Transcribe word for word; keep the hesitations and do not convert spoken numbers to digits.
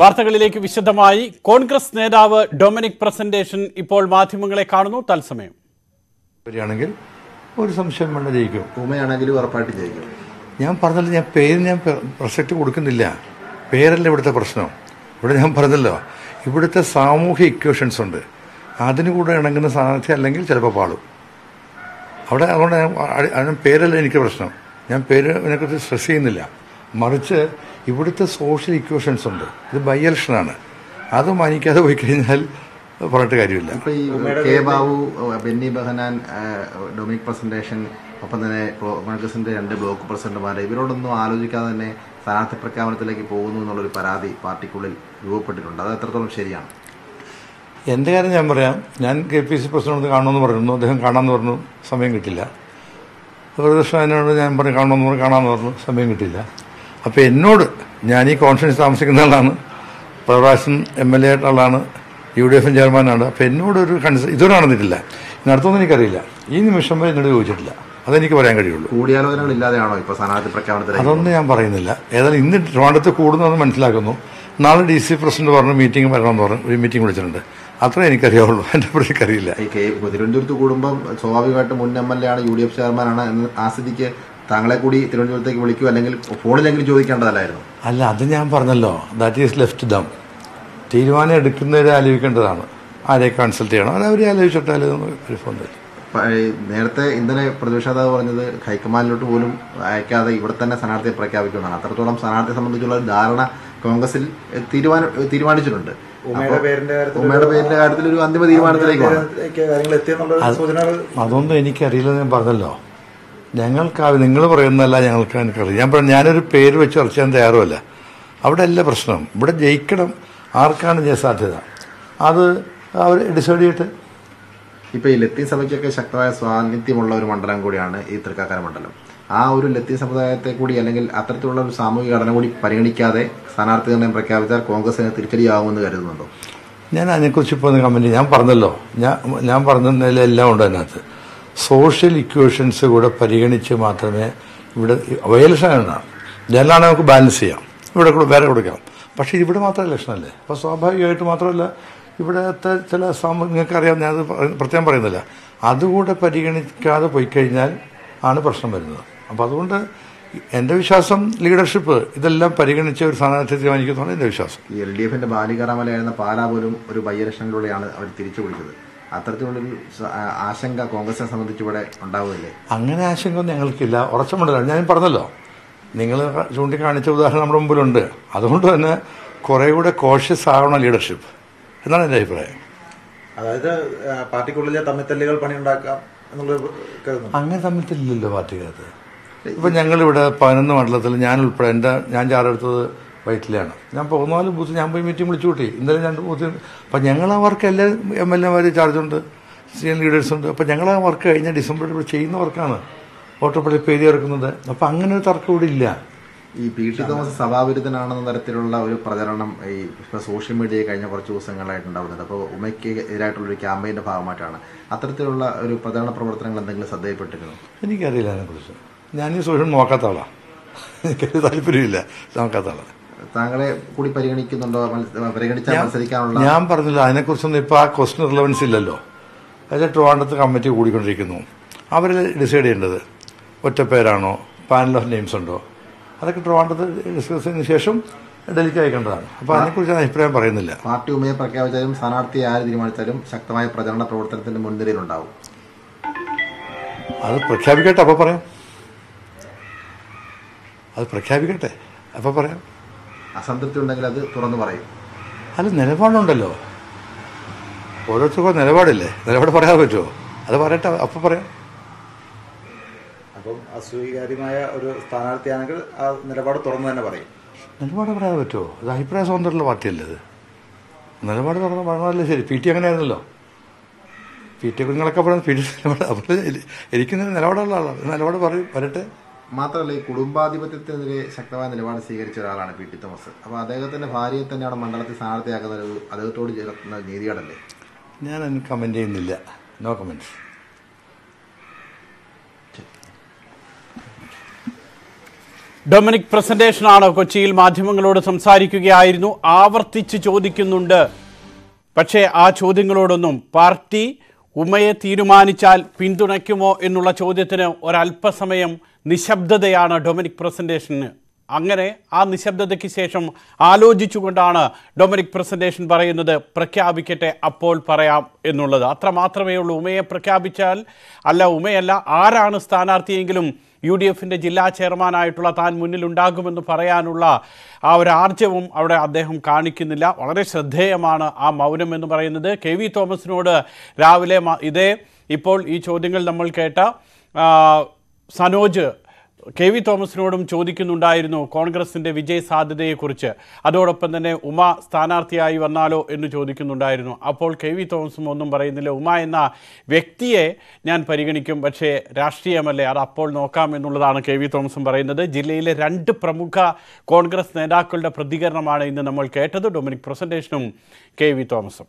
വാർത്തകളിലേക്ക് വിശദമായി. കോൺഗ്രസ് നേതാവ് ഡൊമിനിക് പ്രസന്റേഷൻ ഇപ്പോൾ മാധ്യമങ്ങളെ കാണുന്നു. തത്സമയം വരികയാണെങ്കിൽ ഒരു സംശയം വേണ്ട, ജയിക്കും ഉമ്മയാണെങ്കിലും ഉറപ്പായിട്ട് ജയിക്കും. ഞാൻ പറഞ്ഞല്ലോ, ഞാൻ പേര് ഞാൻ പ്രസക്തി കൊടുക്കുന്നില്ല. പേരല്ല ഇവിടുത്തെ പ്രശ്നം. ഇവിടെ ഞാൻ പറഞ്ഞല്ലോ, ഇവിടുത്തെ സാമൂഹ്യ ഇക്വേഷൻസ് ഉണ്ട്. അതിനു കൂടെ ഇണങ്ങുന്ന സ്ഥാനാർത്ഥി അല്ലെങ്കിൽ ചിലപ്പോൾ പാടും അവിടെ. അതുകൊണ്ട് ഞാൻ പേരല്ല എനിക്ക് പ്രശ്നം. ഞാൻ പേരിനെക്കുറിച്ച് സ്ട്രെസ് ചെയ്യുന്നില്ല. മറിച്ച് ഇവിടുത്തെ സോഷ്യൽ ഇക്വേഷൻസ് ഉണ്ട്. ഇത് ബൈ ഇലക്ഷനാണ്. അത് മാനിക്കാതെ പോയി കഴിഞ്ഞാൽ പറഞ്ഞിട്ട് കാര്യമില്ല. ഇപ്പോൾ ഈ കെ ബാബു, ബെന്നി ബെഹനാൻ, ഡൊമിനിക് പ്രസന്റേഷൻ, ഒപ്പം തന്നെ കോൺഗ്രസിന്റെ രണ്ട് ബ്ലോക്ക് പ്രസിഡന്റുമാർ ഇവരോടൊന്നും ആലോചിക്കാതെ തന്നെ സ്ഥാനാർത്ഥി പ്രഖ്യാപനത്തിലേക്ക് പോകുന്നു എന്നുള്ളൊരു പരാതി പാർട്ടിക്കുള്ളിൽ രൂപപ്പെട്ടിട്ടുണ്ട്. അത് എത്രത്തോളം ശരിയാണ്? എൻ്റെ കാര്യം ഞാൻ പറയാം. ഞാൻ കെ പി സി പ്രസിഡന്റ് കാണണമെന്ന് പറഞ്ഞു. അദ്ദേഹം കാണാമെന്ന് പറഞ്ഞു, സമയം കിട്ടില്ല. ദൂരദർശനോട് ഞാൻ പറഞ്ഞു കാണണമെന്ന് പറഞ്ഞു, കാണാമെന്ന് പറഞ്ഞു, സമയം കിട്ടില്ല. അപ്പോൾ എന്നോട്, ഞാൻ ഈ കോൺഫറൻസ് താമസിക്കുന്ന ആളാണ്, പ്രഭാഷൻ എം എൽ എ ആയിട്ടുള്ളതാണ്, യു ഡി എഫും ചെയർമാനാണ്. അപ്പോൾ എന്നോടൊരു കൺസ് ഇതുവരെ നടന്നിട്ടില്ല. നടത്തുമെന്ന് എനിക്കറിയില്ല. ഈ നിമിഷം വരെ എന്നോട് ചോദിച്ചിട്ടില്ല. അതെനിക്ക് പറയാൻ കഴിയുള്ളൂ. കൂടിയാലോചനകളില്ലാതെയാണോ ഇപ്പോൾ സ്ഥാനാർത്ഥി പ്രഖ്യാപനത്തിൽ? അതൊന്നും ഞാൻ പറയുന്നില്ല. ഏതായാലും ഇന്ന് ട്രിവാണ്ടത്ത് കൂടുന്നതെന്ന് മനസ്സിലാക്കുന്നു. നാളെ ഡി സി പ്രസിഡന്റ് പറഞ്ഞു മീറ്റിംഗ് വരണമെന്ന് പറഞ്ഞു. ഒരു മീറ്റിംഗ് വിളിച്ചിട്ടുണ്ട്. അത്ര എനിക്കറിയാവുള്ളൂ. എൻ്റെ പ്രതിക്കറിയില്ല. തിരുവനന്തപുരത്ത് കൂടുമ്പം സ്വാഭാവികമായിട്ടും മുൻ എം എൽ എ ആണ്, യു ഡി എഫ് ചെയർമാനാണ്. ആ സ്ഥിതിക്ക് താങ്കളെ കൂടി തിരുവനന്തപുരത്തേക്ക് വിളിക്കൂ, അല്ലെങ്കിൽ ഫോണിലെങ്കിലും ചോദിക്കേണ്ടതല്ലായിരുന്നു? അല്ല, അത് ഞാൻ പറഞ്ഞല്ലോ, ദാറ്റ് ഈസ് ലെഫ്റ്റ് ദം. തീരുമാനം എടുക്കുന്നവരെ ആലോചിക്കേണ്ടതാണ്. ആരെ കൺസൾട്ട് ചെയ്യണം, അത് അവരെ ആലോചിച്ചിട്ടാലും ഒരു ഫോൺ തരും. നേരത്തെ ഇന്നലെ പ്രതിപക്ഷ നേതാവ് പറഞ്ഞത് ഹൈക്കമാൻഡിലോട്ട് പോലും അയക്കാതെ ഇവിടെ തന്നെ സ്ഥാനാർത്ഥിയെ പ്രഖ്യാപിക്കുന്നതാണ്. അത്രത്തോളം സ്ഥാനാർത്ഥിയെ സംബന്ധിച്ചുള്ള ധാരണ കോൺഗ്രസിൽ തീരുമാനിച്ചിട്ടുണ്ട്. ഉമ്മയുടെ പേരിന്റെ കാര്യത്തിൽ ഒരു അന്തിമ തീരുമാനത്തിലേക്ക് അതൊന്നും എനിക്കറിയില്ലെന്ന് ഞാൻ പറഞ്ഞല്ലോ. ഞങ്ങൾക്കാവ് നിങ്ങൾ പറയുന്നതല്ല, ഞങ്ങൾക്ക് എനിക്കറിയാം. ഞാൻ പറഞ്ഞു, ഞാനൊരു പേര് വെച്ച് ചർച്ച ചെയ്യാൻ തയ്യാറുമല്ല. അവിടെ അല്ല പ്രശ്നം. ഇവിടെ ജയിക്കണം. ആർക്കാണ് ജയസാധ്യത അത് അവർ ഡിസൈഡ് ചെയ്തിട്ട്. ഇപ്പോൾ ഈ ലത്തീൻ സഭയ്ക്കൊക്കെ ശക്തമായ സാന്നിധ്യമുള്ള ഒരു മണ്ഡലം കൂടിയാണ് ഈ തൃക്കാക്കര മണ്ഡലം. ആ ഒരു ലത്തീൻ സമുദായത്തെ കൂടി, അല്ലെങ്കിൽ അത്തരത്തിലുള്ള ഒരു സാമൂഹിക ഘടന കൂടി പരിഗണിക്കാതെ സ്ഥാനാർത്ഥി നിർണ്ണയം പ്രഖ്യാപിച്ചാൽ കോൺഗ്രസിന് തിരിച്ചടിയാകുമെന്ന് കരുതുന്നുണ്ടോ? ഞാൻ അതിനെക്കുറിച്ച് ഇപ്പോൾ കമന്റ് ഞാൻ പറഞ്ഞല്ലോ. ഞാൻ ഞാൻ പറഞ്ഞതിൽ എല്ലാം ഉണ്ട്. അതിനകത്ത് സോഷ്യൽ ഇക്വേഷൻസ് കൂടെ പരിഗണിച്ച് മാത്രമേ ഇവിടെ ഇലക്ഷൻ ഉണ്ടാകും. ഇതെല്ലാമാണ് നമുക്ക് ബാലൻസ് ചെയ്യാം. ഇവിടെ വേറെ കൊടുക്കാം. പക്ഷേ ഇവിടെ മാത്രം ഇലക്ഷനല്ലേ. അപ്പോൾ സ്വാഭാവികമായിട്ട് മാത്രമല്ല, ഇവിടുത്തെ ചില സാമൂഹ്യ നിങ്ങൾക്ക് അറിയാം, ഞാനത് പ്രത്യേകം പറയുന്നില്ല. അതുകൂടെ പരിഗണിക്കാതെ പോയി കഴിഞ്ഞാൽ ആണ് പ്രശ്നം വരുന്നത്. അപ്പോൾ അതുകൊണ്ട് എൻ്റെ വിശ്വാസം ലീഡർഷിപ്പ് ഇതെല്ലാം പരിഗണിച്ച ഒരു സ്ഥാനാർത്ഥി തീരുമാനിക്കുന്നതാണ് എൻ്റെ വിശ്വാസം. എൽ ഡി എഫിന്റെ ബാലികാറാമലയായിരുന്ന പാലാ പോലും ഒരു ബൈ ഇലക്ഷനിലൂടെയാണ് അവർ തിരിച്ചു വിളിച്ചത്. അത്തരത്തിലുള്ളൊരു ആശങ്ക കോൺഗ്രസിനെ സംബന്ധിച്ച് ഇവിടെ ഉണ്ടാവുകയില്ലേ? അങ്ങനെ ആശങ്ക ഒന്നും ഞങ്ങൾക്കില്ല. ഉറച്ചമുണ്ടല്ലോ, ഞാൻ പറഞ്ഞല്ലോ. നിങ്ങൾ ചൂണ്ടിക്കാണിച്ച ഉദാഹരണം നമ്മുടെ മുമ്പിലുണ്ട്. അതുകൊണ്ട് തന്നെ കുറേ കൂടെ കോഷ്യസ് ആവണം ലീഡർഷിപ്പ് എന്നാണ് എൻ്റെ അഭിപ്രായം. അതായത് പാർട്ടിക്കുള്ളിലെ തമ്മിത്തല്ലുകൾ പണിയുണ്ടാക്കാം എന്നുള്ളത് അങ്ങനെ തമ്മിത്തല്ലല്ലോ പാർട്ടിക്കകത്ത്. ഇപ്പം ഞങ്ങളിവിടെ പതിനൊന്ന് മണ്ഡലത്തിൽ ഞാൻ ഉൾപ്പെടെ എൻ്റെ ഞാൻ ചാരെടുത്തത് വൈറ്റിലാണ്. ഞാൻ പതിനാല് ബൂത്ത് ഞാൻ പോയി മീറ്റിംഗ് വിളിച്ചു കൂട്ടി. ഇന്നലെ രണ്ട് ബൂത്ത്. അപ്പം ഞങ്ങളാ വർക്ക് എല്ലാ എം എൽ എമാർ ചാർജുണ്ട്, സീനിയർ ലീഡേഴ്സുണ്ട്. അപ്പം ഞങ്ങളാ വർക്ക് കഴിഞ്ഞ ഡിസംബറിൽ ഇവിടെ ചെയ്യുന്ന വർക്കാണ് ഓട്ടോപ്പള്ളി പേര് ഇറക്കുന്നത്. അപ്പം അങ്ങനെ ഒരു തർക്കം ഇവിടെ ഇല്ല. ഈ പി ടി തോമസ് സഭാവിരുദ്ധനാണെന്ന തരത്തിലുള്ള ഒരു പ്രചരണം ഈ ഇപ്പോൾ സോഷ്യൽ മീഡിയ കഴിഞ്ഞ കുറച്ച് ദിവസങ്ങളായിട്ട് ഉണ്ടാവുന്നുണ്ട്. അപ്പോൾ ഉമയ്ക്ക് എതിരായിട്ടുള്ളൊരു ക്യാമ്പയിൻ്റെ ഭാഗമായിട്ടാണ് അത്തരത്തിലുള്ള ഒരു പ്രചരണ പ്രവർത്തനങ്ങൾ എന്തെങ്കിലും ശ്രദ്ധയിൽപ്പെട്ടിരുന്നു? എനിക്കറിയില്ല അതിനെക്കുറിച്ച്. ഞാനീ സോഷ്യൽ നോക്കാത്ത ആളാണ്. എനിക്കൊരു താല്പര്യമില്ല നോക്കാത്ത ആളാണ്. താങ്കളെ കൂടി പരിഗണിക്കുന്നുണ്ടോ? പരിഗണിച്ചാൽ മത്സരിക്കാനുള്ള ഞാൻ പറഞ്ഞില്ല. അതിനെക്കുറിച്ചൊന്നും ഇപ്പോൾ ആ ക്വസ്റ്റ്യൻ റിലവൻസ് ഇല്ലല്ലോ. അതിൽ ട്രിവാൻഡ്രത്ത് കമ്മിറ്റി കൂടിക്കൊണ്ടിരിക്കുന്നു. അവർ ഡിസൈഡ് ചെയ്യേണ്ടത് ഒറ്റപ്പേരാണോ, പാനൽ ഓഫ് നെയിംസ് ഉണ്ടോ, അതൊക്കെ ട്രിവാൻഡ്രത്ത് ഡിസ്കസ് ചെയ്തതിന് ശേഷം ഡൽഹിക്ക് അയക്കേണ്ടതാണ്. അപ്പോൾ അതിനെക്കുറിച്ച് അഭിപ്രായം പറയുന്നില്ല. പാർട്ടി ഉമ്മയെ പ്രഖ്യാപിച്ചാലും സ്ഥാനാർത്ഥി ആര് തീരുമാനിച്ചാലും ശക്തമായ പ്രചരണ പ്രവർത്തനത്തിന്റെ മുൻനിരയിലുണ്ടാവും. അത് പ്രഖ്യാപിക്കട്ടെ, അപ്പോൾ പറയാം. അത് പ്രഖ്യാപിക്കട്ടെ, അപ്പോൾ പറയാം. അസംതൃപ്തി ഉണ്ടെങ്കിൽ അത് തുറന്നു പറയും. അല്ല, നിലപാടുണ്ടല്ലോ. ഓരോരുത്തർക്കും നിലപാടില്ലേ. നിലപാട് പറയാൻ പറ്റുമോ? അത് പറയട്ടെ, അപ്പോൾ പറയാം. അപ്പം അസ്വീകാര്യമായ ഒരു സ്ഥാനാർത്ഥിയാണെങ്കിൽ ആ നിലപാട് തുറന്നു തന്നെ പറയും. നിലപാട് പറയാതെ പറ്റുമോ? അത് അഭിപ്രായ സ്വാതന്ത്ര്യമുള്ള പാർട്ടിയല്ലേ ഇത്. നിലപാട് തുറന്ന് പറഞ്ഞതല്ലേ ശരി. പി ടി അങ്ങനെ ആയിരുന്നല്ലോ. പി ടി കുഞ്ഞുങ്ങളൊക്കെ പറയുന്നത് പി ടി നിലപാട്. അപ്പോൾ എനിക്കിന്ന് നിലപാടുള്ള ആളാണ്. നിലപാട് പറയും, വരട്ടെ. മാത്രമല്ല, ഈ കുടുംബാധിപത്യത്തിനെതിരെ ശക്തമായ നിലപാട് സ്വീകരിച്ച ഒരാളാണ് പി ടി തോമസ്. അപ്പോൾ അദ്ദേഹത്തിൻ്റെ ഭാര്യയെ തന്നെയാണ് മണ്ഡലത്തിൽ സ്ഥാനാർത്ഥിയാക്കുന്ന ഒരു അദ്ദേഹത്തോട് ചേർക്കുന്ന നീതികേടല്ലേ? ഞാൻ അതിന് കമൻറ്റ് ചെയ്യുന്നില്ല. No comments. Dominic presentation on Kochil, Madhimangalod, Samsarikuki, Irinu, Avartich Chodikinunda, Pache Archodingalodonum, Party, Umaye Tirumanichal, Pintunakumo, Enula Chodetene, or Alpasamayam, Nishabda Dayana, Dominic presentation. Angare, An Nishabda the Kisesham, Aloji Chukundana, Dominic presentation Parayano, the Prakabicate, Apol Paraya, Enula, Atramatra, Ume, Prakabichal, Alla Umeella, Aranastana Tingulum. U D F in the Jilla Chairman Ayatullah Than Munilundagum and the Parayanula, our Archevum, our Adehum Karnikinilla, or Sadheamana, our Maudam and the Paranade, K V Thomas Noda, Ravile Ide, Ipol, each Odingal Namalketa, Sanoja, K V Thomas Nodum Chodikinundairno, Congress in the Vijay Sadade Kurche, Adorapane, Uma, Stanartia Ivanalo, in the Chodikinundairno, Apol K V Thomas Monum Paranilla, Umaina, Vectie, Nan Pariganicum, Bache, Rashti Amalea, Apol Nokam, and Uladana K V Thomas Parana, Jilele, Rand Pramuka, Congress Neda Kulda Pradigaramana in the Namalketa, the Dominic presentation K V Thomas.